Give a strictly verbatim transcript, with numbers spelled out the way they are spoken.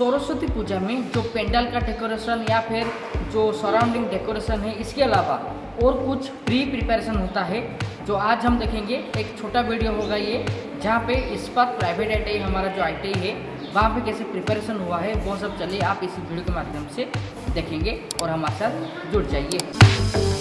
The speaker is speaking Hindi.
सरस्वती पूजा में जो पेंडल का डेकोरेशन या फिर जो सराउंडिंग डेकोरेशन है, इसके अलावा और कुछ प्री प्रिपरेशन होता है जो आज हम देखेंगे। एक छोटा वीडियो होगा ये, जहाँ पे इस पर प्राइवेट आई टी आई हमारा जो आई टी आई है वहाँ पे कैसे प्रिपरेशन हुआ है वो सब चलिए आप इसी वीडियो के माध्यम से देखेंगे और हमारे साथ जुड़ जाइए।